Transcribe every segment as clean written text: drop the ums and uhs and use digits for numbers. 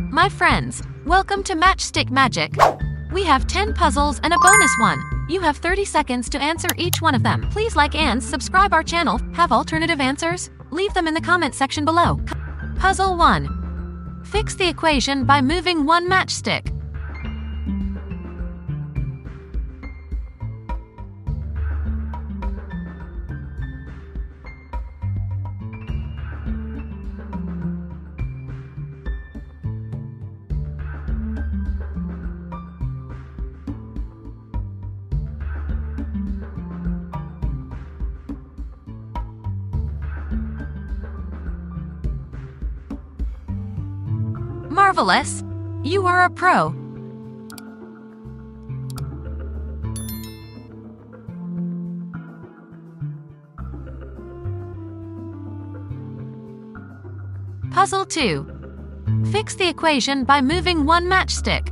Hello, my friends. Welcome to Matchstick Magic. We have 10 puzzles and a bonus one. You have 30 seconds to answer each one of them. Please like and subscribe our channel. Have alternative answers? Leave them in the comment section below. Puzzle 1. Fix the equation by moving one matchstick. Marvelous! You are a pro! Puzzle 2. Fix the equation by moving one matchstick.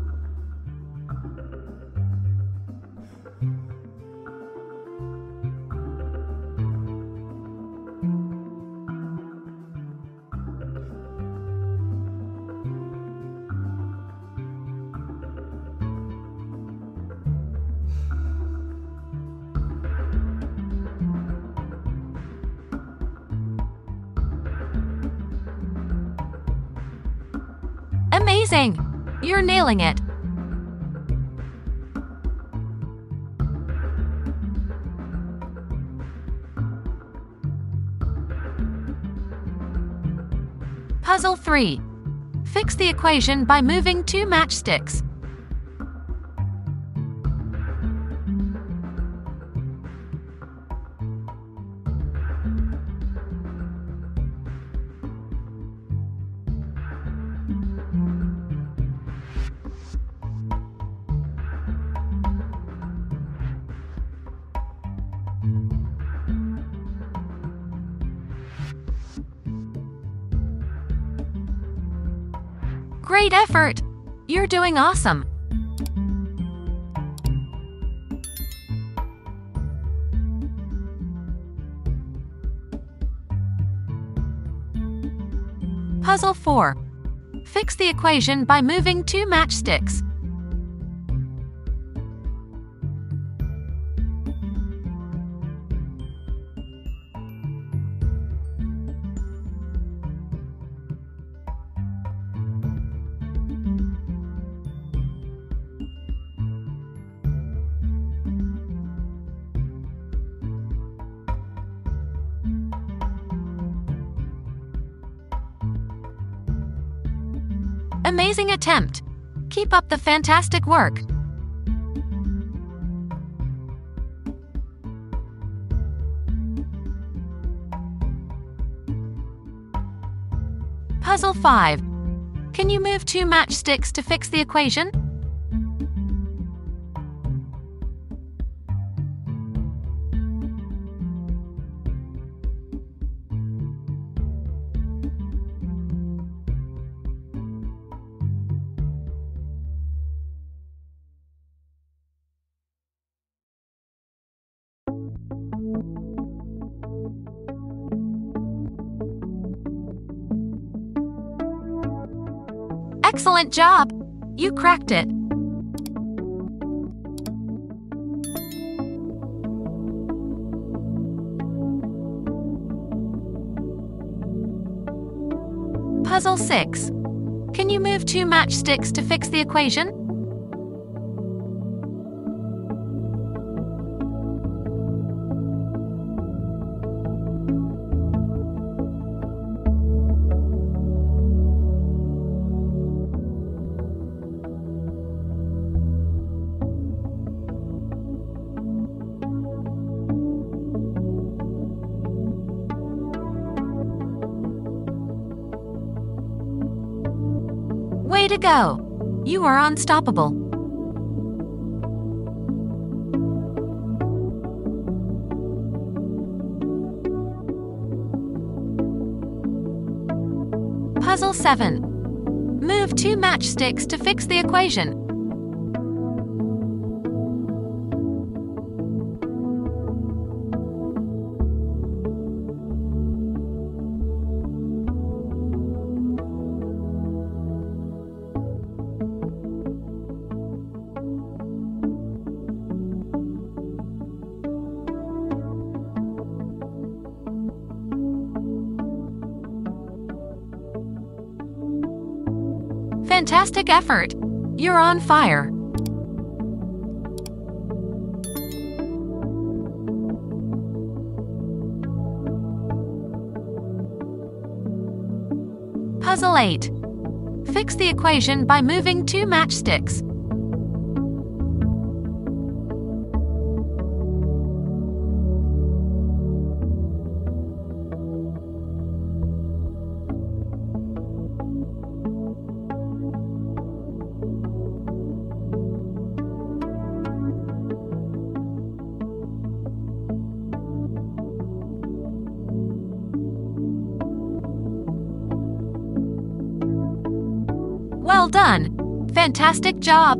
Amazing! You're nailing it! Puzzle 3. Fix the equation by moving two matchsticks. Great effort! You're doing awesome! Puzzle 4. Fix the equation by moving two matchsticks. Amazing attempt! Keep up the fantastic work! Puzzle 5. Can you move two matchsticks to fix the equation? Excellent job! You cracked it! Puzzle 6. Can you move two matchsticks to fix the equation? Way to go! You are unstoppable! Puzzle 7. Move two matchsticks to fix the equation. Fantastic effort! You're on fire! Puzzle 8. Fix the equation by moving 2 matchsticks. Well done! Fantastic job!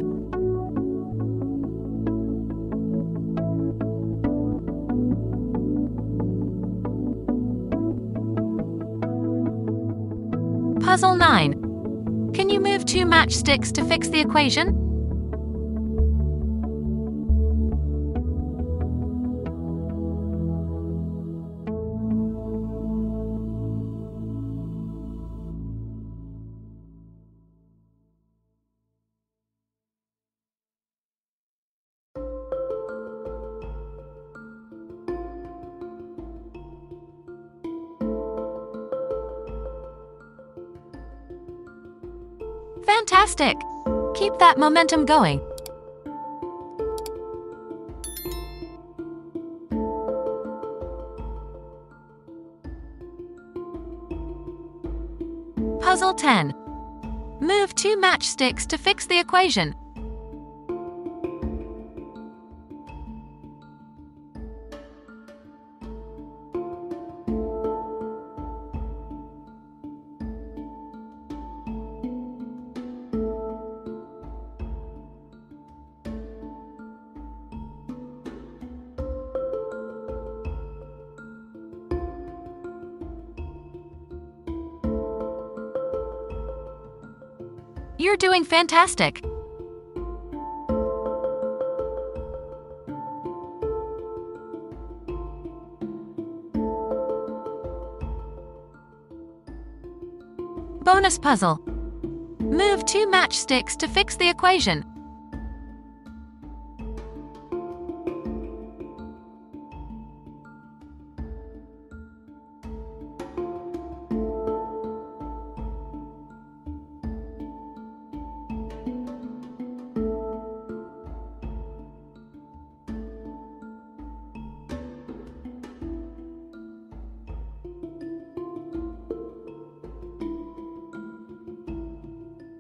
Puzzle 9. Can you move 2 matchsticks to fix the equation? Fantastic! Keep that momentum going. Puzzle 10. Move 2 matchsticks to fix the equation. You're doing fantastic! Bonus puzzle. Move 2 matchsticks to fix the equation.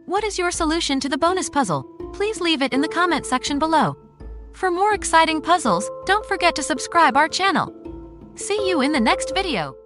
What is your solution to the bonus puzzle? Please leave it in the comment section below. For more exciting puzzles, don't forget to subscribe our channel. See you in the next video.